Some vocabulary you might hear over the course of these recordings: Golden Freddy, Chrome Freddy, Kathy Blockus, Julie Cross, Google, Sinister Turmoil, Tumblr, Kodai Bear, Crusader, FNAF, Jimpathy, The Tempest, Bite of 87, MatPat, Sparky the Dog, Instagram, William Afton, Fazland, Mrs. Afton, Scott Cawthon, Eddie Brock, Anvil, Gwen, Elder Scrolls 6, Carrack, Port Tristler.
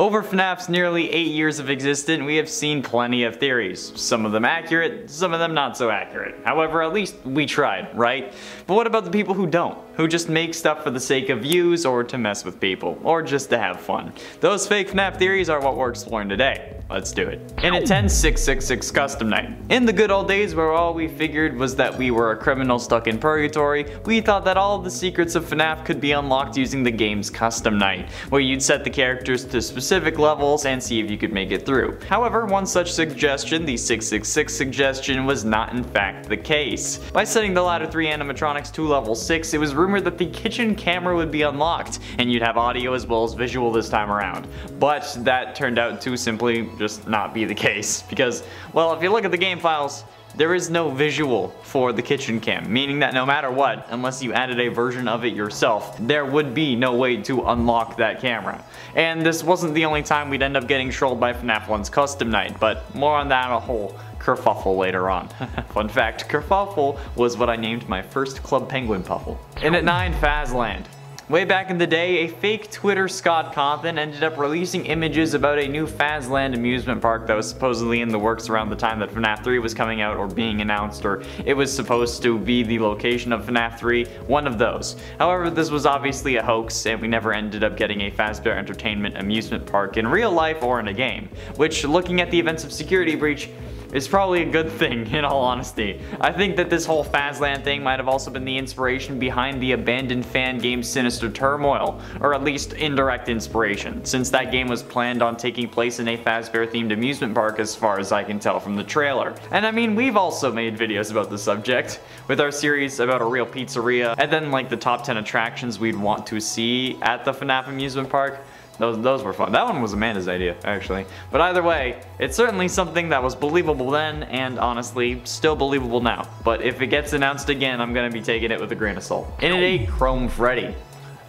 Over FNAF's nearly 8 years of existence, we have seen plenty of theories. Some of them accurate, some of them not so accurate. However, at least we tried, right? But what about the people who don't? Who just make stuff for the sake of views, or to mess with people, or just to have fun? Those fake FNAF theories are what we're exploring today. Let's do it. In a 10-666 custom night. In the good old days where all we figured was that we were a criminal stuck in purgatory, we thought that all of the secrets of FNAF could be unlocked using the game's custom night, where you'd set the characters to specific levels and see if you could make it through. However, one such suggestion, the 666 suggestion, was not in fact the case. By setting the latter three animatronics to level 6, it was rumored that the kitchen camera would be unlocked, and you'd have audio as well as visual this time around. But that turned out to simply just not be the case, because, well, if you look at the game files, there is no visual for the kitchen cam, meaning that no matter what, unless you added a version of it yourself, there would be no way to unlock that camera. And this wasn't the only time we'd end up getting trolled by FNAF 1's custom night, but more on that a whole kerfuffle later on. Fun fact, kerfuffle was what I named my first Club Penguin puffle. And at 9, Fazland. Way back in the day, a fake Twitter Scott Cawthon ended up releasing images about a new Fazland amusement park that was supposedly in the works around the time that FNAF 3 was coming out or being announced, or it was supposed to be the location of FNAF 3, one of those. However, this was obviously a hoax, and we never ended up getting a Fazbear Entertainment amusement park in real life or in a game, which, looking at the events of Security Breach, it's probably a good thing, in all honesty. I think that this whole Fazland thing might have also been the inspiration behind the abandoned fan game Sinister Turmoil, or at least indirect inspiration, since that game was planned on taking place in a Fazbear-themed amusement park as far as I can tell from the trailer. And I mean, we've also made videos about the subject, with our series about a real pizzeria, and then like the top 10 attractions we'd want to see at the FNAF amusement park. Those were fun. That one was Amanda's idea, actually. But either way, it's certainly something that was believable then, and honestly, still believable now. But if it gets announced again, I'm gonna be taking it with a grain of salt. In at 8, Chrome Freddy.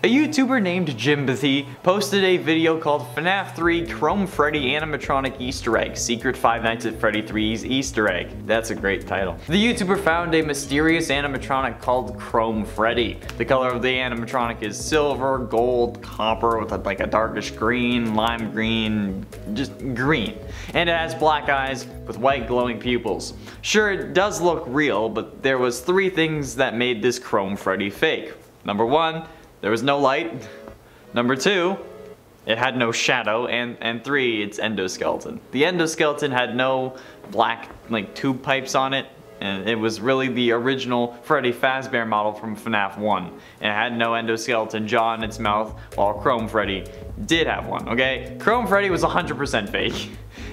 A YouTuber named Jimpathy posted a video called FNAF 3 Chrome Freddy Animatronic Easter Egg, Secret Five Nights at Freddy 3's Easter Egg. That's a great title. The YouTuber found a mysterious animatronic called Chrome Freddy. The color of the animatronic is silver, gold, copper with like a darkish green, lime green, just green. And it has black eyes with white glowing pupils. Sure, it does look real, but there was three things that made this Chrome Freddy fake. Number one, there was no light. Number two, it had no shadow, and three, it's endoskeleton. The endoskeleton had no black like tube pipes on it, and it was really the original Freddy Fazbear model from FNAF 1. And it had no endoskeleton jaw in its mouth, while Chrome Freddy did have one, okay? Chrome Freddy was 100% fake.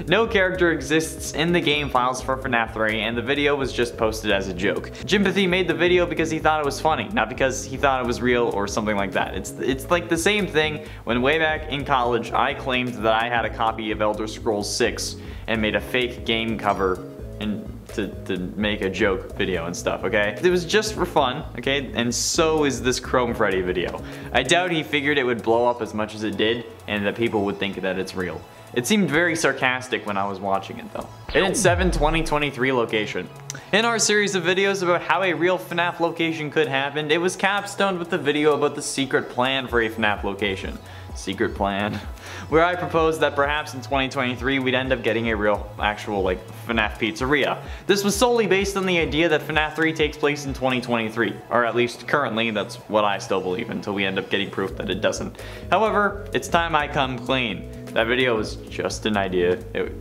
No character exists in the game files for FNAF 3, and the video was just posted as a joke. Jimpathy made the video because he thought it was funny, not because he thought it was real or something like that. It's like the same thing when way back in college I claimed that I had a copy of Elder Scrolls 6 and made a fake game cover and to make a joke video and stuff, okay? It was just for fun, okay? And so is this Chrome Freddy video. I doubt he figured it would blow up as much as it did and that people would think that it's real. It seemed very sarcastic when I was watching it though. And in 7, 2023 location. In our series of videos about how a real FNAF location could happen, it was capstoned with the video about the secret plan for a FNAF location. Secret plan, where I proposed that perhaps in 2023 we'd end up getting a real, actual, like, FNAF pizzeria. This was solely based on the idea that FNAF 3 takes place in 2023, or at least currently, that's what I still believe until we end up getting proof that it doesn't. However, it's time I come clean. That video was just an idea.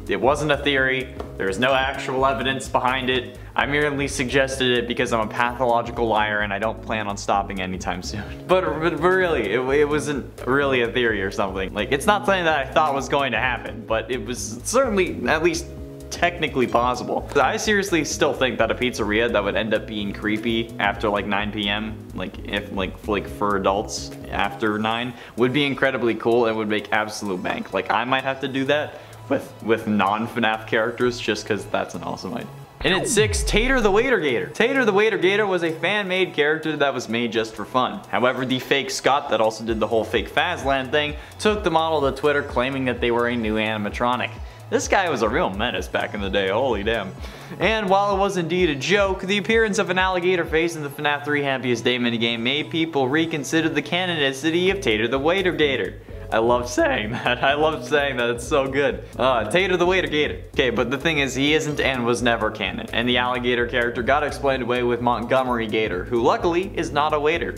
It wasn't a theory. There is no actual evidence behind it. I merely suggested it because I'm a pathological liar and I don't plan on stopping anytime soon. But really, it wasn't really a theory or something. Like, it's not something that I thought was going to happen, but it was certainly at least technically possible. I seriously still think that a pizzeria that would end up being creepy after like 9 p.m, like for adults after 9, would be incredibly cool and would make absolute bank. Like, I might have to do that with non-FNAF characters just because that's an awesome idea. And at 6, Tater the Waiter Gator. Tater the Waiter Gator was a fan-made character that was made just for fun. However, the fake Scott that also did the whole fake Fazland thing took the model to Twitter claiming that they were a new animatronic. This guy was a real menace back in the day, holy damn. And while it was indeed a joke, the appearance of an alligator face in the FNAF 3 Happiest Day minigame made people reconsider the canonicity of Tater the Waiter Gator. I love saying that. I love saying that. It's so good. Tater the Waiter Gator. Okay, but the thing is, he isn't and was never canon. And the alligator character got explained away with Montgomery Gator, who luckily is not a waiter.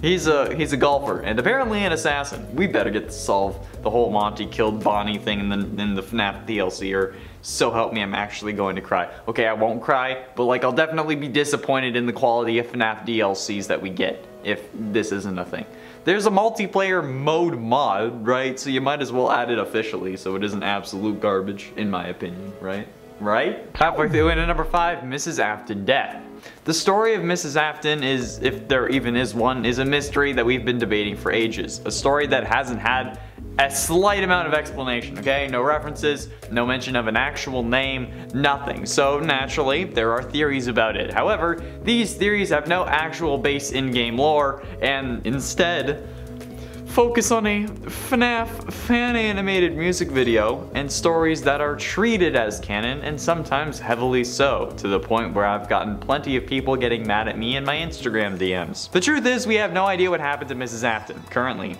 He's a golfer and apparently an assassin. We better get to solve the whole Monty killed Bonnie thing in the FNAF DLC, or so help me, I'm actually going to cry. Okay, I won't cry, but like, I'll definitely be disappointed in the quality of FNAF DLCs that we get if this isn't a thing. There's a multiplayer mode mod, right? So you might as well add it officially so it isn't absolute garbage, in my opinion, right? Right? Halfway through, and at number 5, Mrs. Afton death. The story of Mrs. Afton is, if there even is one, is a mystery that we've been debating for ages. A story that hasn't had a slight amount of explanation, okay? No references, no mention of an actual name, nothing. So naturally, there are theories about it. However, these theories have no actual base in game lore, and instead focus on a FNAF fan animated music video and stories that are treated as canon, and sometimes heavily so, to the point where I've gotten plenty of people getting mad at me in my Instagram DMs. The truth is, we have no idea what happened to Mrs. Afton currently.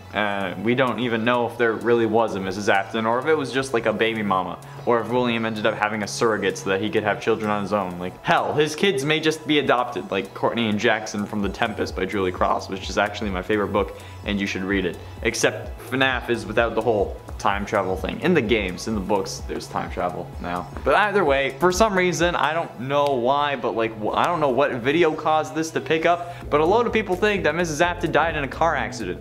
We don't even know if there really was a Mrs. Afton, or if it was just like a baby mama, or if William ended up having a surrogate so that he could have children on his own. Like, hell, his kids may just be adopted, like Courtney and Jackson from The Tempest by Julie Cross, which is actually my favorite book and you should read it. Except FNAF is without the whole time travel thing. In the games, in the books, there's time travel now. But either way, for some reason, I don't know why, but like, I don't know what video caused this to pick up, but a load of people think that Mrs. Afton died in a car accident.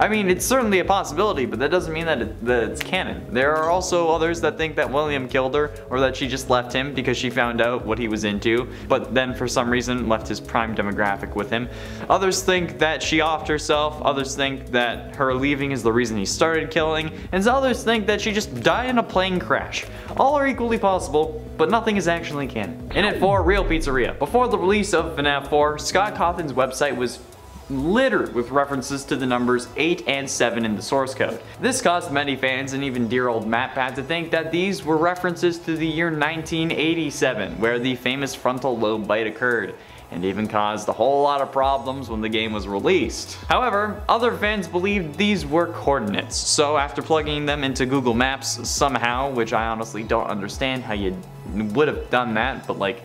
I mean, it's certainly a possibility, but that doesn't mean that it's canon. There are also others that think that William killed her, or that she just left him because she found out what he was into, but then for some reason left his prime demographic with him. Others think that she offed herself, others think that her leaving is the reason he started killing, and others think that she just died in a plane crash. All are equally possible, but nothing is actually canon. In at 4, Real Pizzeria. Before the release of FNAF 4, Scott Cawthon's website was littered with references to the numbers 8 and 7 in the source code. This caused many fans and even dear old MatPat to think that these were references to the year 1987, where the famous frontal lobe bite occurred, and even caused a whole lot of problems when the game was released. However, other fans believed these were coordinates, so after plugging them into Google Maps somehow, which I honestly don't understand how you would have done that, but like,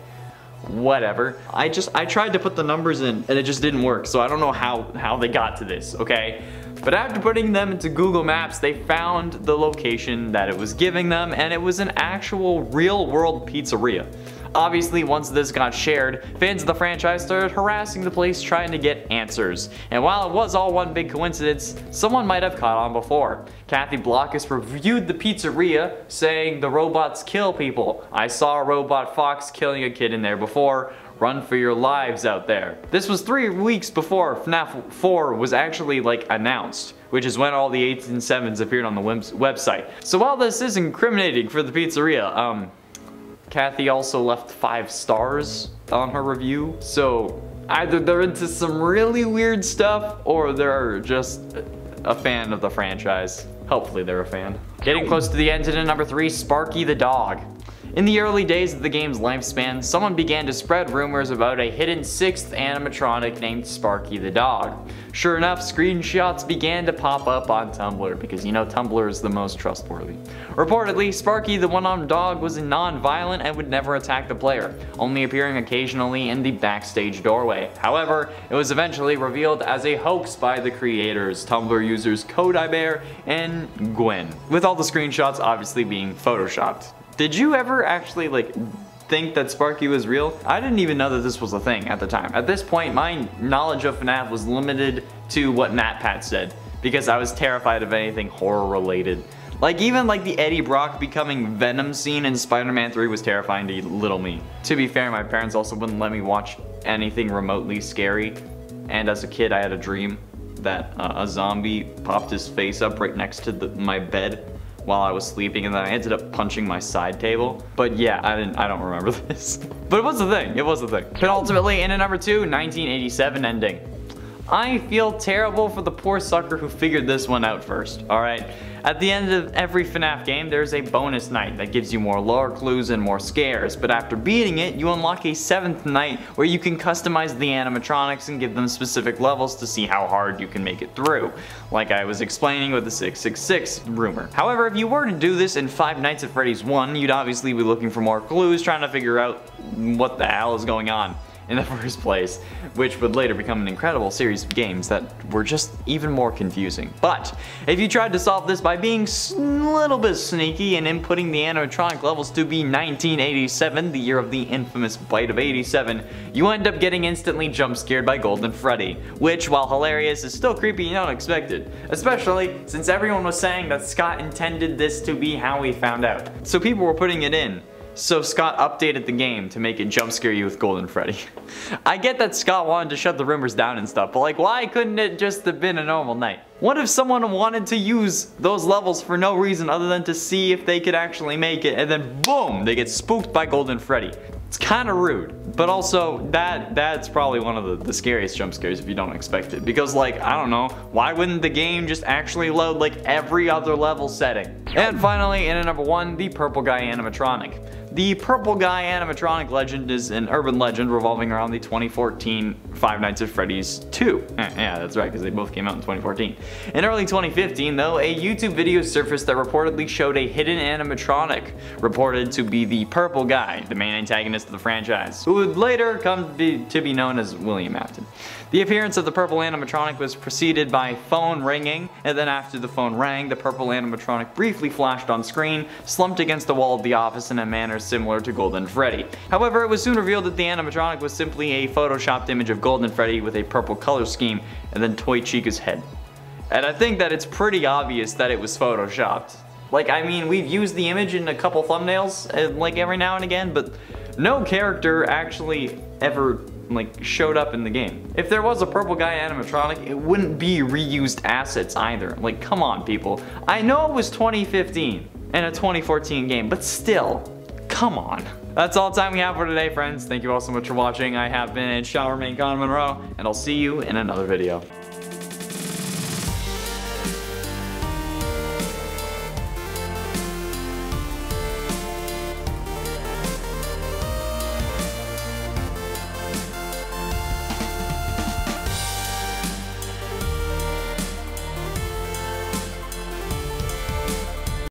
whatever. I tried to put the numbers in and it just didn't work, so I don't know how they got to this, okay? But after putting them into Google Maps, they found the location that it was giving them, and it was an actual real-world pizzeria. Obviously, once this got shared, fans of the franchise started harassing the place trying to get answers. And while it was all one big coincidence, someone might have caught on before. Kathy Blockus reviewed the pizzeria, saying, "The robots kill people. I saw a robot fox killing a kid in there before. Run for your lives out there." This was 3 weeks before FNAF 4 was actually like announced, which is when all the 8s and 7s appeared on the website. So while this is incriminating for the pizzeria, Kathy also left 5 stars on her review, so either they're into some really weird stuff, or they're just a fan of the franchise. Hopefully they're a fan. Getting close to the end, to number 3, Sparky the Dog. In the early days of the game's lifespan, someone began to spread rumors about a hidden 6th animatronic named Sparky the Dog. Sure enough, screenshots began to pop up on Tumblr, because you know Tumblr is the most trustworthy. Reportedly, Sparky the one-armed dog was non-violent and would never attack the player, only appearing occasionally in the backstage doorway. However, it was eventually revealed as a hoax by the creators, Tumblr users Kodai Bear and Gwen, with all the screenshots obviously being photoshopped. Did you ever actually like think that Sparky was real? I didn't even know that this was a thing at the time. At this point, my knowledge of FNAF was limited to what MatPat said, because I was terrified of anything horror related. Like, even like the Eddie Brock becoming Venom scene in Spider-Man 3 was terrifying to little me. To be fair, my parents also wouldn't let me watch anything remotely scary, and as a kid I had a dream that a zombie popped his face up right next to my bed while I was sleeping, and then I ended up punching my side table. But yeah, I don't remember this. But it was a thing, it was a thing. But ultimately, in at number 2, 1987 ending. I feel terrible for the poor sucker who figured this one out first, alright? At the end of every FNAF game, there's a bonus night that gives you more lore clues and more scares, but after beating it, you unlock a 7th night where you can customize the animatronics and give them specific levels to see how hard you can make it through, like I was explaining with the 666 rumor. However, if you were to do this in 5 Nights at Freddy's 1, you'd obviously be looking for more clues, trying to figure out what the hell is going on in the first place, which would later become an incredible series of games that were just even more confusing. But if you tried to solve this by being a little bit sneaky and inputting the animatronic levels to be 1987, the year of the infamous Bite of 87, you end up getting instantly jumpscared by Golden Freddy, which, while hilarious, is still creepy and unexpected, especially since everyone was saying that Scott intended this to be how he found out. So people were putting it in. So Scott updated the game to make it jump scare you with Golden Freddy. I get that Scott wanted to shut the rumors down and stuff, but like, why couldn't it just have been a normal night? What if someone wanted to use those levels for no reason other than to see if they could actually make it, and then boom, they get spooked by Golden Freddy? It's kind of rude, but also that's probably one of the scariest jump scares if you don't expect it. Because like, I don't know, why wouldn't the game just actually load like every other level setting? And finally, in at number 1, the Purple Guy animatronic. The Purple Guy animatronic legend is an urban legend revolving around the 2014 Five Nights at Freddy's 2. Yeah, that's right, because they both came out in 2014. In early 2015 though, a YouTube video surfaced that reportedly showed a hidden animatronic, reported to be the Purple Guy, the main antagonist of the franchise, who would later come to be known as William Afton. The appearance of the purple animatronic was preceded by phone ringing, and then after the phone rang, the purple animatronic briefly flashed on screen, slumped against the wall of the office in a manner similar to Golden Freddy. However, it was soon revealed that the animatronic was simply a photoshopped image of Golden Freddy with a purple color scheme and then Toy Chica's head. And I think that it's pretty obvious that it was photoshopped. Like, I mean, we've used the image in a couple thumbnails, like every now and again, but no character actually ever like showed up in the game. If there was a Purple Guy animatronic, it wouldn't be reused assets either. Like, come on people. I know it was 2015 and a 2014 game, but still, come on. That's all the time we have for today, friends. Thank you all so much for watching. I have been Sean Remain Connor Munro, and I'll see you in another video.